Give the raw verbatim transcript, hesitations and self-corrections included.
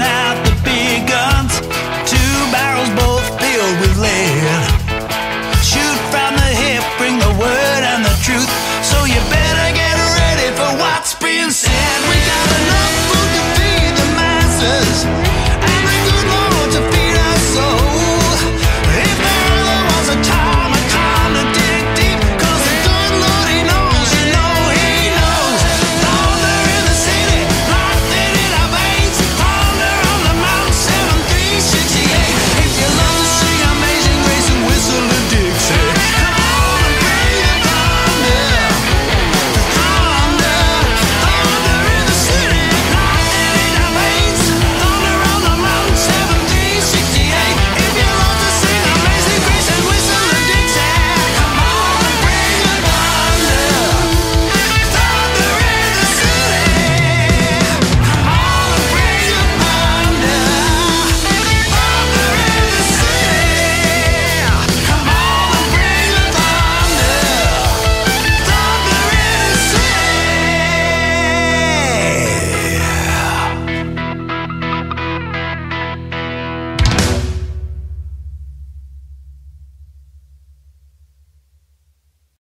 out the big guns, two barrels both filled with lead.